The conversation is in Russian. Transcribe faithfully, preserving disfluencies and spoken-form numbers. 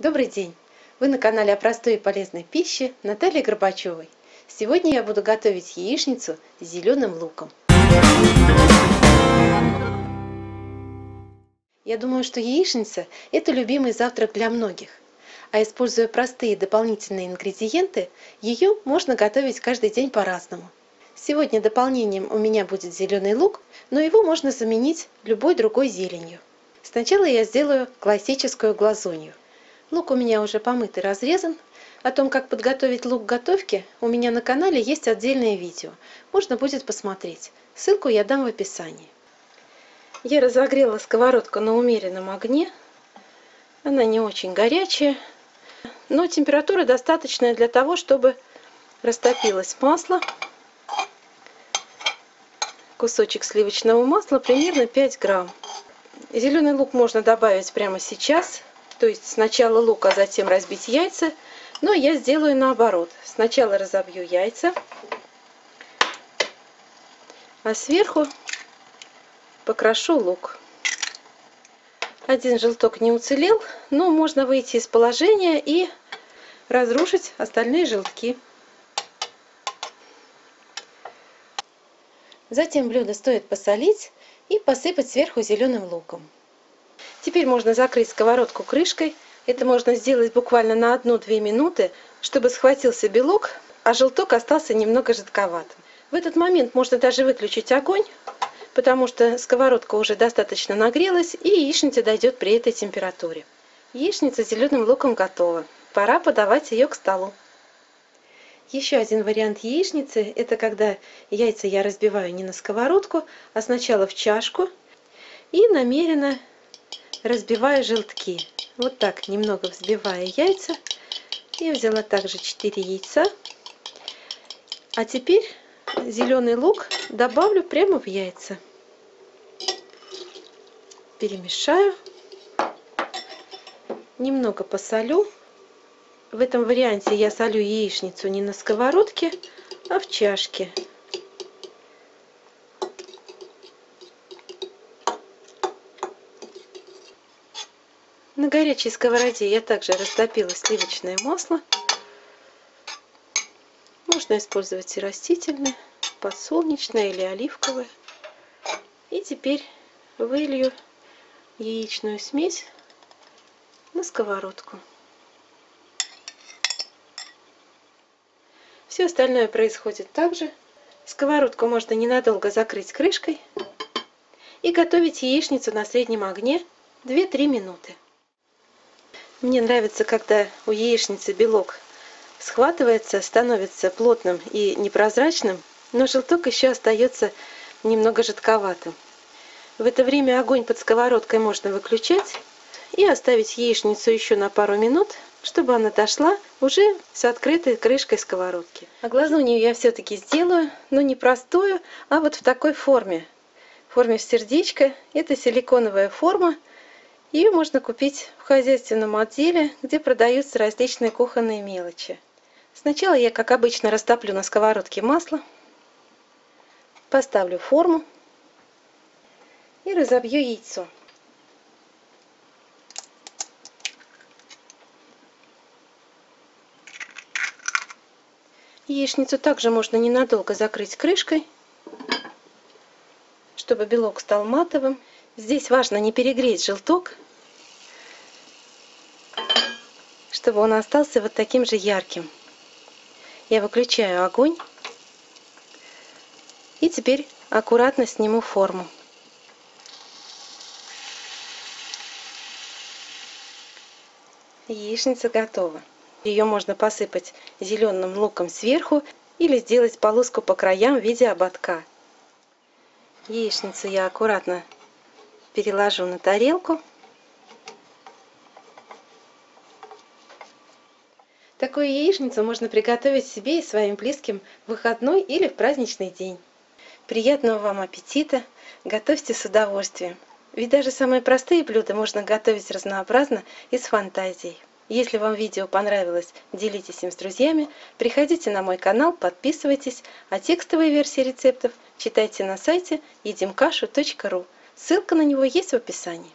Добрый день! Вы на канале о простой и полезной пище Натальи Горбачевой. Сегодня я буду готовить яичницу с зеленым луком. Я думаю, что яичница – это любимый завтрак для многих. А используя простые дополнительные ингредиенты, ее можно готовить каждый день по-разному. Сегодня дополнением у меня будет зеленый лук, но его можно заменить любой другой зеленью. Сначала я сделаю классическую глазунью. Лук у меня уже помыт и разрезан. О том, как подготовить лук к готовке, у меня на канале есть отдельное видео. Можно будет посмотреть. Ссылку я дам в описании. Я разогрела сковородку на умеренном огне. Она не очень горячая, но температура достаточная для того, чтобы растопилось масло. Кусочек сливочного масла примерно пять грамм. Зеленый лук можно добавить прямо сейчас. То есть сначала лук, а затем разбить яйца. Но я сделаю наоборот. Сначала разобью яйца, а сверху покрошу лук. Один желток не уцелел, но можно выйти из положения и разрушить остальные желтки. Затем блюдо стоит посолить и посыпать сверху зеленым луком. Теперь можно закрыть сковородку крышкой. Это можно сделать буквально на одну-две минуты, чтобы схватился белок, а желток остался немного жидковатым. В этот момент можно даже выключить огонь, потому что сковородка уже достаточно нагрелась и яичница дойдет при этой температуре. Яичница с зеленым луком готова. Пора подавать ее к столу. Еще один вариант яичницы – это когда яйца я разбиваю не на сковородку, а сначала в чашку и намеренно разбиваю желтки. Вот так, немного взбивая яйца. Я взяла также четыре яйца. А теперь зеленый лук добавлю прямо в яйца. Перемешаю. Немного посолю. В этом варианте я солю яичницу не на сковородке, а в чашке. На горячей сковороде я также растопила сливочное масло. Можно использовать и растительное, подсолнечное или оливковое. И теперь вылью яичную смесь на сковородку. Все остальное происходит так же. Сковородку можно ненадолго закрыть крышкой и готовить яичницу на среднем огне две-три минуты. Мне нравится, когда у яичницы белок схватывается, становится плотным и непрозрачным, но желток еще остается немного жидковатым. В это время огонь под сковородкой можно выключать и оставить яичницу еще на пару минут, чтобы она дошла уже с открытой крышкой сковородки. А глазунью я все-таки сделаю, но не простую, а вот в такой форме. В форме сердечка. Это силиконовая форма. Ее можно купить в хозяйственном отделе, где продаются различные кухонные мелочи. Сначала я, как обычно, растоплю на сковородке масло, поставлю форму и разобью яйцо. Яичницу также можно ненадолго закрыть крышкой, чтобы белок стал матовым. Здесь важно не перегреть желток, чтобы он остался вот таким же ярким. Я выключаю огонь и теперь аккуратно сниму форму. Яичница готова. Ее можно посыпать зеленым луком сверху или сделать полоску по краям в виде ободка. Яичницу я аккуратно переложу на тарелку. Такую яичницу можно приготовить себе и своим близким в выходной или в праздничный день. Приятного вам аппетита! Готовьте с удовольствием! Ведь даже самые простые блюда можно готовить разнообразно и с фантазией. Если вам видео понравилось, делитесь им с друзьями, приходите на мой канал, подписывайтесь, а текстовые версии рецептов читайте на сайте edimkashu точка ру. Ссылка на него есть в описании.